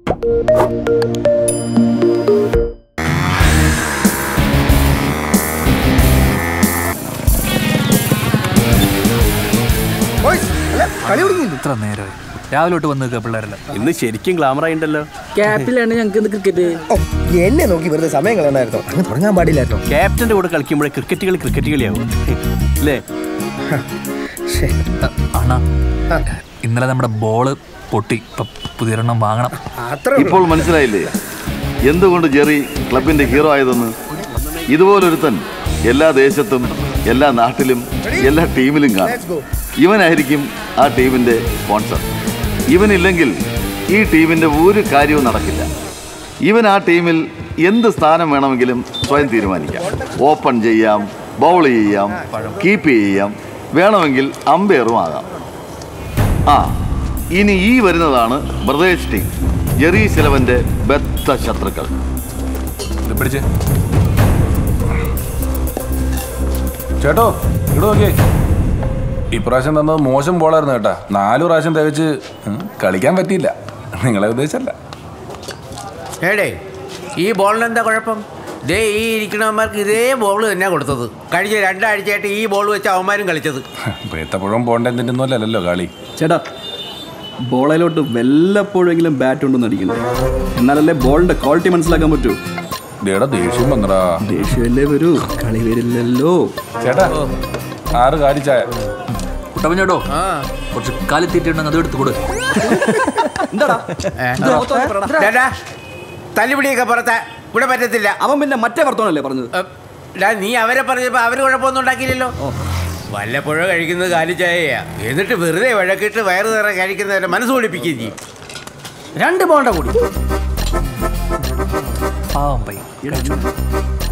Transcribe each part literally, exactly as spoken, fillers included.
ഇത്ര നേരമായി രാവിലോട്ട് വന്നേക്കാ പിള്ളേരല്ല. ഇന്ന് ശരിക്കും ഗ്ലാമർ ആയിണ്ടല്ലോ. ക്യാപ്റ്റനാണ് ഞങ്ങൾക്ക് ക്രിക്കറ്റ്. എന്നെ നോക്കി വെറുതെ സമയം കളയണായിരുന്നു. അങ്ങനെ തുടങ്ങാൻ പാടില്ലാട്ടോ. ക്യാപ്റ്റന്റെ കൂടെ കളിക്കുമ്പോഴേ ക്രിക്കറ്റ് കളി ക്രിക്കറ്റ് കളിയാവും അല്ലേ? ആണാ, ഇന്നലെ നമ്മുടെ ബോള് പൊട്ടി. പുതിയൊരെണ്ണം വാങ്ങണം. ഇപ്പോൾ മനസ്സിലായില്ലേ എന്തുകൊണ്ട് ജെറി ക്ലബിന്റെ ഹീറോ ആയതെന്ന്? ഇതുപോലൊരുത്തൻ എല്ലാ ദേശത്തും എല്ലാ നാട്ടിലും എല്ലാ ടീമിലും കാണും. ഇവനായിരിക്കും ആ ടീമിന്റെ സ്പോൺസർ. ഇവനില്ലെങ്കിൽ ഈ ടീമിന്റെ ഒരു കാര്യവും നടക്കില്ല. ഇവൻ ആ ടീമിൽ എന്ത് സ്ഥാനം വേണമെങ്കിലും സ്വയം തീരുമാനിക്കാം. ഓപ്പൺ ചെയ്യാം, ബൗൾ ചെയ്യാം, കീപ്പ് ചെയ്യാം, വേണമെങ്കിൽ അമ്പയറും ആകാം. ആ, ഇനി ഈ വരുന്നതാണ് ബ്രദേഴ്സ് ടീം, ജെറി സെലവന്റെ ബദ്ധ ശത്രുക്കൾ. ചേട്ടോ ഇവിടെ നോക്കിയേ, ഇപ്രാവശ്യം തന്നത് മോശം ബോളായിരുന്നു കേട്ടാ. നാലു പ്രാവശ്യം തികച്ച് കളിക്കാൻ പറ്റിയില്ല. നിങ്ങളെ ഉദ്ദേശിച്ചല്ല. ഏടേ, ഈ ബോളിനെന്താ കുഴപ്പം? ദേ ഈ ഇരിക്കണവന്മാർക്ക് ഇതേ ബോൾ തന്നെ കൊടുത്തത്. കഴിഞ്ഞ രണ്ടാഴ്ചയായിട്ട് ഈ ബോൾ വെച്ച് അവന്മാരും കളിച്ചത്. എത്തപ്പോഴും പോകേണ്ടല്ലോ കളി. ചേട്ടാ, ബോളിലോട്ട് വല്ലപ്പോഴെങ്കിലും ബാറ്റ് ഉണ്ടെന്ന് അടിക്കുന്നത്, എന്നാലല്ലേ ബോളിന്റെ ക്വാളിറ്റി മനസ്സിലാക്കാൻ പറ്റൂ. ദേഷ്യം വന്നടാ. ദേഷ്യമല്ലേ വരൂ, കളി വരില്ലല്ലോ. ചേട്ടാ, ആറ് കാലി ചായ കുട്ടപ്പഞ്ഞോട്ടോ, കുറച്ച് കാലിത്തീറ്റുണ്ടെങ്കിൽ അത് എടുത്ത് കൊടു. തല്ലുപിടിയൊക്കെ പുറത്തെ ഇവിടെ പറ്റത്തില്ല. അവൻ പിന്നെ മറ്റേ വർത്തമാനല്ലേ പറഞ്ഞത്. നീ അവരെ പറഞ്ഞപ്പോ അവര് കുഴപ്പമൊന്നും ഉണ്ടാക്കിയില്ലല്ലോ. വല്ലപ്പോഴോ കഴിക്കുന്നത് കാലി ചായയാ. എന്നിട്ട് വെറുതെ വഴക്കിട്ട് വയറ് നിറയെ കഴിക്കുന്നവരെ മനസ്സ് പൊളിപ്പിക്കുകയും ചെയ്യും. രണ്ട് പോണ്ട കൂടി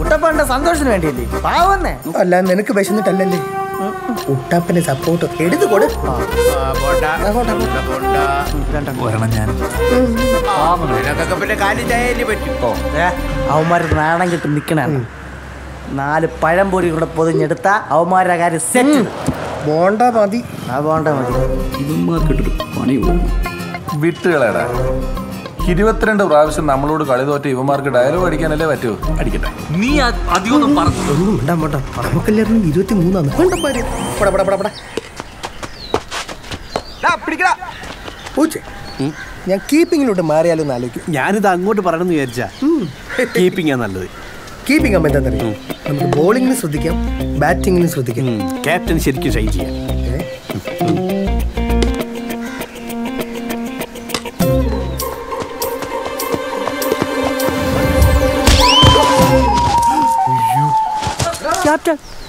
കുട്ടപ്പന്റെ സന്തോഷത്തിന് വേണ്ടിയല്ലേ? പാവന്നേ അല്ല, നിനക്ക് വിശന്നിട്ടല്ലേ? കുട്ടപ്പന്റെ സപ്പോർട്ട് എടുത്തു കൊടുക്കന്മാര്. നാണം കിട്ടി നിക്കണാണ്. നാല് പഴം പൊടി കൂടെ പൊതിഞ്ഞെടുത്ത അവന്മാരുടെ കാര്യം സെറ്റ്. ബോണ്ട മതി, ആ ബോണ്ട മതി. ഇവന്മാർക്കിട്ടൊരു പണി വിട്ടുകളടാ. ഇരുപത്തിരണ്ട് പ്രാവശ്യം നമ്മളോട് കളി തോറ്റ ഇവന്മാർക്ക് ഡയലോഗ് അടിക്കാനല്ലേ പറ്റൂ. അടിക്കട്ടെ. നീ അധികം നമുക്കെല്ലാവരും ഇരുപത്തി മൂന്നാണ്. ഞാൻ കീപ്പിങ്ങിലോട്ട് മാറിയാലോന്ന് ആലോചിക്കും. ഞാനിത് അങ്ങോട്ട് പറയണമെന്ന് വിചാരിച്ചാ കീപ്പിംഗ് നല്ലത്. കീപ്പിംഗ് ആകുമ്പോൾ എന്താ അറിയാം, നമുക്ക് ബോളിങ്ങിനും ശ്രദ്ധിക്കാം ബാറ്റിങ്ങിനും ശ്രദ്ധിക്കാം. ക്യാപ്റ്റൻ ശരിക്കും ഷൈൻ ചെയ്യാം. ക്യാപ്റ്റൻ